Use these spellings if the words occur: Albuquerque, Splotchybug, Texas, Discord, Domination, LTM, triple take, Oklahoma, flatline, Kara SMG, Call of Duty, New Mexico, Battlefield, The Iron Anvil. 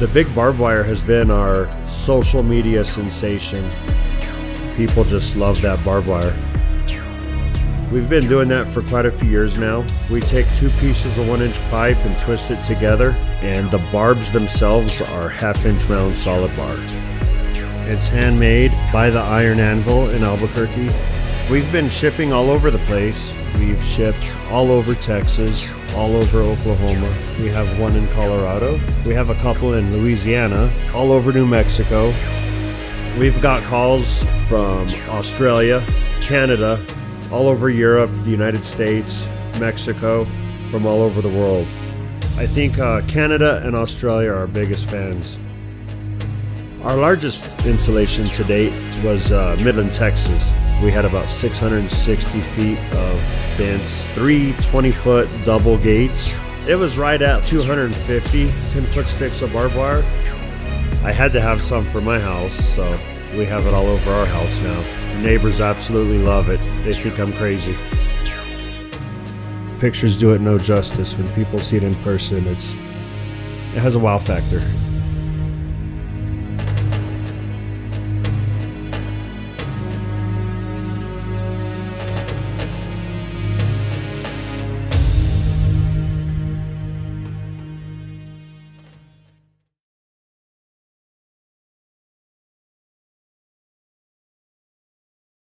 The big barbed wire has been our social media sensation. People just love that barbed wire. We've been doing that for quite a few years now. We take two pieces of 1-inch pipe and twist it together, and the barbs themselves are 1/2-inch round solid bar. It's handmade by the Iron Anvil in Albuquerque. We've been shipping all over the place. We've shipped all over Texas, all over Oklahoma. We have one in Colorado. We have a couple in Louisiana, all over New Mexico. We've got calls from Australia, Canada, all over Europe, the United States, Mexico, from all over the world. I think Canada and Australia are our biggest fans. Our largest installation to date was Midland, Texas. We had about 660 feet of fence, 3 20-foot double gates. It was right at 250 10-foot sticks of barbed wire. I had to have some for my house, so we have it all over our house now. The neighbors absolutely love it. They think I'm crazy. Pictures do it no justice. When people see it in person, it has a wow factor.